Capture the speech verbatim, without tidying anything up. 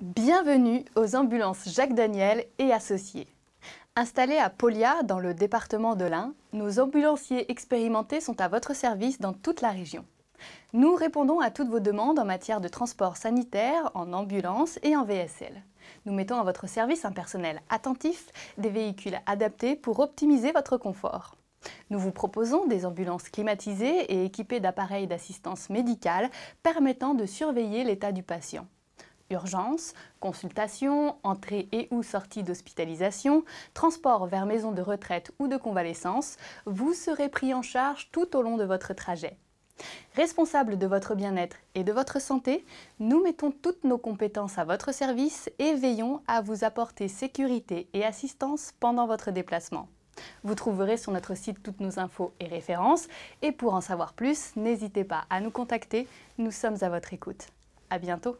Bienvenue aux ambulances Jacques Daniel et Associés. Installés à Polliat, dans le département de l'Ain, nos ambulanciers expérimentés sont à votre service dans toute la région. Nous répondons à toutes vos demandes en matière de transport sanitaire, en ambulance et en V S L. Nous mettons à votre service un personnel attentif, des véhicules adaptés pour optimiser votre confort. Nous vous proposons des ambulances climatisées et équipées d'appareils d'assistance médicale permettant de surveiller l'état du patient. Urgence, consultation, entrée et ou sortie d'hospitalisation, transport vers maison de retraite ou de convalescence, vous serez pris en charge tout au long de votre trajet. Responsables de votre bien-être et de votre santé, nous mettons toutes nos compétences à votre service et veillons à vous apporter sécurité et assistance pendant votre déplacement. Vous trouverez sur notre site toutes nos infos et références et pour en savoir plus, n'hésitez pas à nous contacter, nous sommes à votre écoute. À bientôt!